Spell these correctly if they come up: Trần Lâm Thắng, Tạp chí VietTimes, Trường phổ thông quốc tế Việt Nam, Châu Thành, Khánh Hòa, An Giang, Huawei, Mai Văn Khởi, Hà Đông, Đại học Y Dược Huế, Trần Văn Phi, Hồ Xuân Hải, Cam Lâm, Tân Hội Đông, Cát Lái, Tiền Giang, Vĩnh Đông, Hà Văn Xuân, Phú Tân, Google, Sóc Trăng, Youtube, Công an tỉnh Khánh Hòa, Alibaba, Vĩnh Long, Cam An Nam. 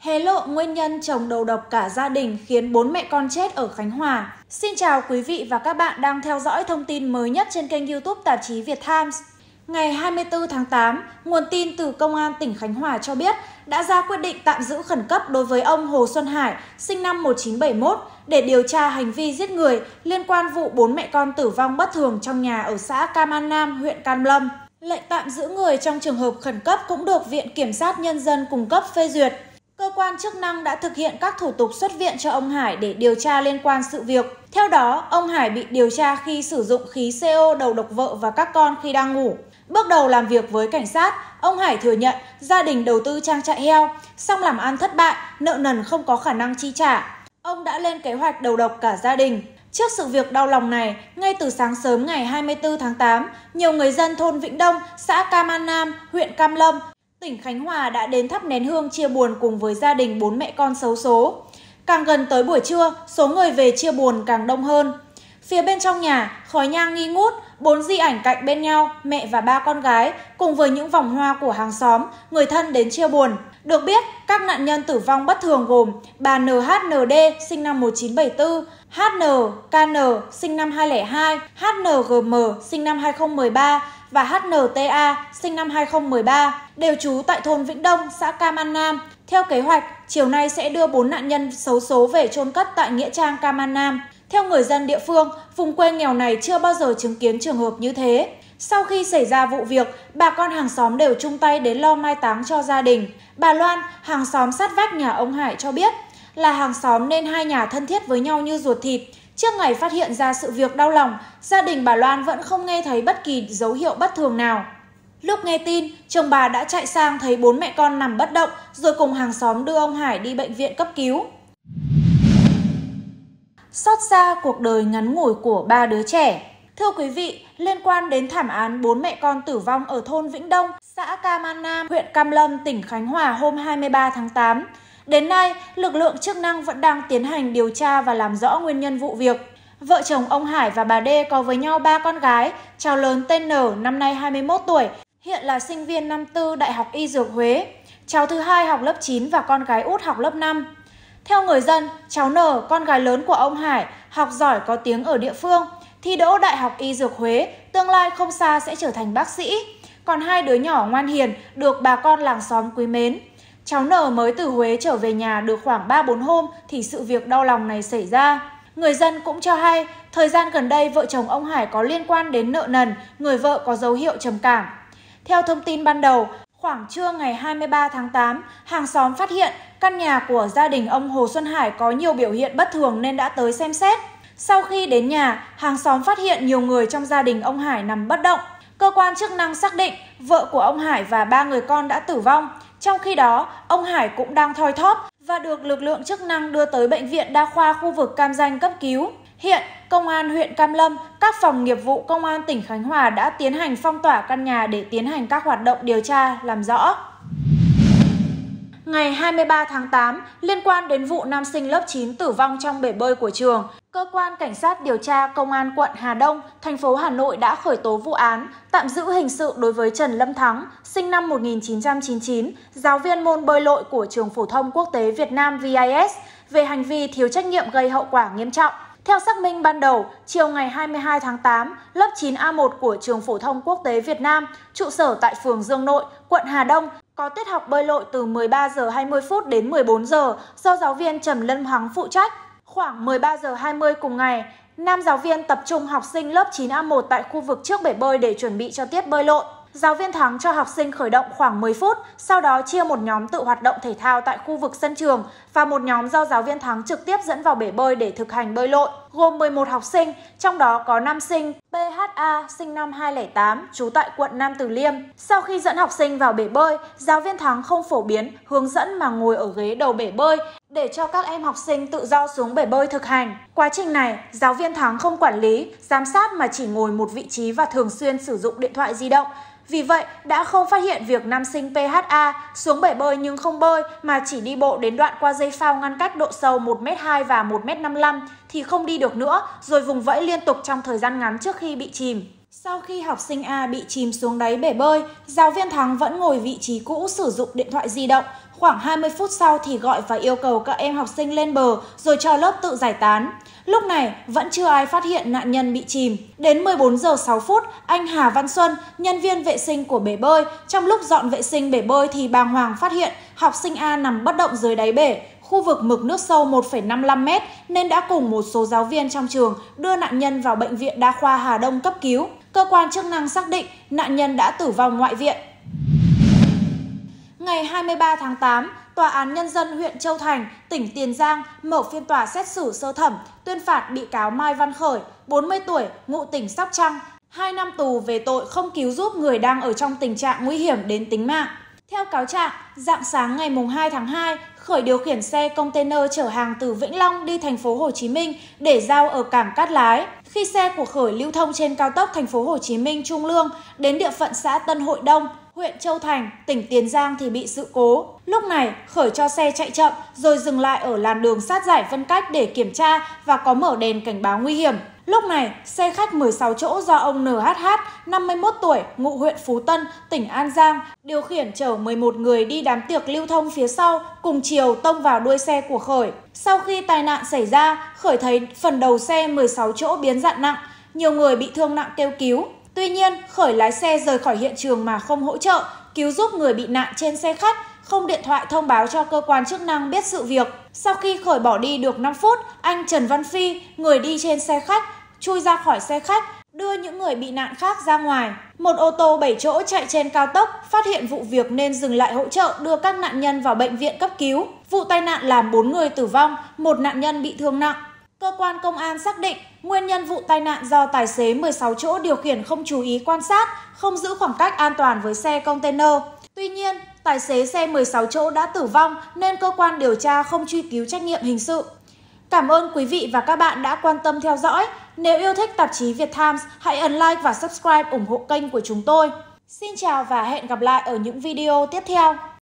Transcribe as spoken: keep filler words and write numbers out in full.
Hé lộ nguyên nhân chồng đầu độc cả gia đình khiến bốn mẹ con chết ở Khánh Hòa. Xin chào quý vị và các bạn đang theo dõi thông tin mới nhất trên kênh YouTube tạp chí Việt Times. Ngày hai mươi tư tháng tám, nguồn tin từ Công an tỉnh Khánh Hòa cho biết đã ra quyết định tạm giữ khẩn cấp đối với ông Hồ Xuân Hải, sinh năm một nghìn chín trăm bảy mươi mốt, để điều tra hành vi giết người liên quan vụ bốn mẹ con tử vong bất thường trong nhà ở xã Cam An Nam, huyện Cam Lâm. Lệnh tạm giữ người trong trường hợp khẩn cấp cũng được Viện Kiểm sát Nhân dân cung cấp phê duyệt. Cơ quan chức năng đã thực hiện các thủ tục xuất viện cho ông Hải để điều tra liên quan sự việc. Theo đó, ông Hải bị điều tra khi sử dụng khí xê o đầu độc vợ và các con khi đang ngủ. Bước đầu làm việc với cảnh sát, ông Hải thừa nhận gia đình đầu tư trang trại heo, song làm ăn thất bại, nợ nần không có khả năng chi trả. Ông đã lên kế hoạch đầu độc cả gia đình. Trước sự việc đau lòng này, ngay từ sáng sớm ngày hai mươi tư tháng tám, nhiều người dân thôn Vĩnh Đông, xã Cam An Nam, huyện Cam Lâm, tỉnh Khánh Hòa đã đến thắp nén hương chia buồn cùng với gia đình bốn mẹ con xấu số. Càng gần tới buổi trưa, số người về chia buồn càng đông hơn. Phía bên trong nhà, khói nhang nghi ngút, bốn di ảnh cạnh bên nhau, mẹ và ba con gái, cùng với những vòng hoa của hàng xóm, người thân đến chia buồn. Được biết, các nạn nhân tử vong bất thường gồm bà en hát en đê sinh năm một nghìn chín trăm bảy mươi tư, hát en ca en sinh năm hai nghìn không trăm lẻ hai, hát en giê em sinh năm hai nghìn không trăm mười ba và hát en tê a sinh năm hai nghìn không trăm mười ba, đều trú tại thôn Vĩnh Đông, xã Cam An Nam. Theo kế hoạch, chiều nay sẽ đưa bốn nạn nhân xấu số về chôn cất tại nghĩa trang Cam An Nam. Theo người dân địa phương, vùng quê nghèo này chưa bao giờ chứng kiến trường hợp như thế. Sau khi xảy ra vụ việc, bà con hàng xóm đều chung tay đến lo mai táng cho gia đình. Bà Loan, hàng xóm sát vách nhà ông Hải cho biết, là hàng xóm nên hai nhà thân thiết với nhau như ruột thịt. Trước ngày phát hiện ra sự việc đau lòng, gia đình bà Loan vẫn không nghe thấy bất kỳ dấu hiệu bất thường nào. Lúc nghe tin, chồng bà đã chạy sang thấy bốn mẹ con nằm bất động rồi cùng hàng xóm đưa ông Hải đi bệnh viện cấp cứu. Xót xa cuộc đời ngắn ngủi của ba đứa trẻ. Thưa quý vị, liên quan đến thảm án bốn mẹ con tử vong ở thôn Vĩnh Đông, xã Cam An Nam, huyện Cam Lâm, tỉnh Khánh Hòa hôm hai mươi ba tháng tám, đến nay, lực lượng chức năng vẫn đang tiến hành điều tra và làm rõ nguyên nhân vụ việc. Vợ chồng ông Hải và bà D có với nhau ba con gái, cháu lớn tên N năm nay hai mươi mốt tuổi, hiện là sinh viên năm tư Đại học Y Dược Huế. Cháu thứ hai học lớp chín và con gái út học lớp năm. Theo người dân, cháu N, con gái lớn của ông Hải, học giỏi có tiếng ở địa phương, thi đỗ Đại học Y Dược Huế, tương lai không xa sẽ trở thành bác sĩ. Còn hai đứa nhỏ ngoan hiền được bà con làng xóm quý mến. Cháu N mới từ Huế trở về nhà được khoảng ba bốn hôm thì sự việc đau lòng này xảy ra. Người dân cũng cho hay, thời gian gần đây vợ chồng ông Hải có liên quan đến nợ nần, người vợ có dấu hiệu trầm cảm. Theo thông tin ban đầu, khoảng trưa ngày hai mươi ba tháng tám, hàng xóm phát hiện căn nhà của gia đình ông Hồ Xuân Hải có nhiều biểu hiện bất thường nên đã tới xem xét. Sau khi đến nhà, hàng xóm phát hiện nhiều người trong gia đình ông Hải nằm bất động. Cơ quan chức năng xác định vợ của ông Hải và ba người con đã tử vong. Trong khi đó, ông Hải cũng đang thoi thóp và được lực lượng chức năng đưa tới Bệnh viện Đa khoa khu vực Cam Ranh cấp cứu. Hiện, Công an huyện Cam Lâm, các phòng nghiệp vụ Công an tỉnh Khánh Hòa đã tiến hành phong tỏa căn nhà để tiến hành các hoạt động điều tra, làm rõ. Ngày hai mươi ba tháng tám, liên quan đến vụ nam sinh lớp chín tử vong trong bể bơi của trường, Cơ quan Cảnh sát điều tra Công an quận Hà Đông, thành phố Hà Nội đã khởi tố vụ án, tạm giữ hình sự đối với Trần Lâm Thắng, sinh năm một nghìn chín trăm chín mươi chín, giáo viên môn bơi lội của Trường phổ thông quốc tế Việt Nam V I S, về hành vi thiếu trách nhiệm gây hậu quả nghiêm trọng. Theo xác minh ban đầu, chiều ngày hai mươi hai tháng tám, lớp chín A một của Trường phổ thông quốc tế Việt Nam, trụ sở tại phường Dương Nội, quận Hà Đông, có tiết học bơi lội từ mười ba giờ hai mươi phút đến mười bốn giờ do giáo viên Trần Lâm Thắng phụ trách. Khoảng mười ba giờ hai mươi cùng ngày, nam giáo viên tập trung học sinh lớp chín A một tại khu vực trước bể bơi để chuẩn bị cho tiết bơi lội. Giáo viên Thắng cho học sinh khởi động khoảng mười phút, sau đó chia một nhóm tự hoạt động thể thao tại khu vực sân trường và một nhóm do giáo viên Thắng trực tiếp dẫn vào bể bơi để thực hành bơi lội, gồm mười một học sinh, trong đó có nam sinh pê hát a sinh năm hai nghìn không trăm lẻ tám, trú tại quận Nam Từ Liêm. Sau khi dẫn học sinh vào bể bơi, giáo viên Thắng không phổ biến, hướng dẫn mà ngồi ở ghế đầu bể bơi để cho các em học sinh tự do xuống bể bơi thực hành. Quá trình này, giáo viên Thắng không quản lý, giám sát mà chỉ ngồi một vị trí và thường xuyên sử dụng điện thoại di động. Vì vậy, đã không phát hiện việc nam sinh pê hát a xuống bể bơi nhưng không bơi mà chỉ đi bộ đến đoạn qua dây phao ngăn cách độ sâu một mét hai và một mét năm mươi lăm thì không đi được nữa, rồi vùng vẫy liên tục trong thời gian ngắn trước khi bị chìm. Sau khi học sinh A bị chìm xuống đáy bể bơi, giáo viên Thắng vẫn ngồi vị trí cũ sử dụng điện thoại di động. Khoảng hai mươi phút sau thì gọi và yêu cầu các em học sinh lên bờ rồi cho lớp tự giải tán. Lúc này vẫn chưa ai phát hiện nạn nhân bị chìm. Đến mười bốn giờ sáu phút, anh Hà Văn Xuân, nhân viên vệ sinh của bể bơi, trong lúc dọn vệ sinh bể bơi thì bàng hoàng phát hiện học sinh A nằm bất động dưới đáy bể. Khu vực mực nước sâu một phẩy năm mươi lăm mét nên đã cùng một số giáo viên trong trường đưa nạn nhân vào bệnh viện đa khoa Hà Đông cấp cứu. Cơ quan chức năng xác định nạn nhân đã tử vong ngoại viện. Ngày hai mươi ba tháng tám, Tòa án Nhân dân huyện Châu Thành, tỉnh Tiền Giang mở phiên tòa xét xử sơ thẩm tuyên phạt bị cáo Mai Văn Khởi, bốn mươi tuổi, ngụ tỉnh Sóc Trăng, hai năm tù về tội không cứu giúp người đang ở trong tình trạng nguy hiểm đến tính mạng. Theo cáo trạng, rạng sáng ngày hai tháng hai, Khởi điều khiển xe container chở hàng từ Vĩnh Long đi thành phố Hồ Chí Minh để giao ở cảng Cát Lái. Khi xe của Khởi lưu thông trên cao tốc thành phố Hồ Chí Minh Trung Lương đến địa phận xã Tân Hội Đông, huyện Châu Thành, tỉnh Tiền Giang thì bị sự cố. Lúc này, Khởi cho xe chạy chậm rồi dừng lại ở làn đường sát giải phân cách để kiểm tra và có mở đèn cảnh báo nguy hiểm. Lúc này, xe khách mười sáu chỗ do ông en hát hát, năm mươi mốt tuổi, ngụ huyện Phú Tân, tỉnh An Giang, điều khiển chở mười một người đi đám tiệc lưu thông phía sau, cùng chiều tông vào đuôi xe của Khởi. Sau khi tai nạn xảy ra, Khởi thấy phần đầu xe mười sáu chỗ biến dạng nặng, nhiều người bị thương nặng kêu cứu. Tuy nhiên, Khởi lái xe rời khỏi hiện trường mà không hỗ trợ, cứu giúp người bị nạn trên xe khách, không điện thoại thông báo cho cơ quan chức năng biết sự việc. Sau khi Khởi bỏ đi được năm phút, anh Trần Văn Phi, người đi trên xe khách, chui ra khỏi xe khách, đưa những người bị nạn khác ra ngoài. Một ô tô bảy chỗ chạy trên cao tốc phát hiện vụ việc nên dừng lại hỗ trợ đưa các nạn nhân vào bệnh viện cấp cứu. Vụ tai nạn làm bốn người tử vong, một nạn nhân bị thương nặng. Cơ quan công an xác định nguyên nhân vụ tai nạn do tài xế mười sáu chỗ điều khiển không chú ý quan sát, không giữ khoảng cách an toàn với xe container. Tuy nhiên, tài xế xe mười sáu chỗ đã tử vong nên cơ quan điều tra không truy cứu trách nhiệm hình sự. Cảm ơn quý vị và các bạn đã quan tâm theo dõi. Nếu yêu thích tạp chí Việt Times, hãy ấn like và subscribe ủng hộ kênh của chúng tôi. Xin chào và hẹn gặp lại ở những video tiếp theo.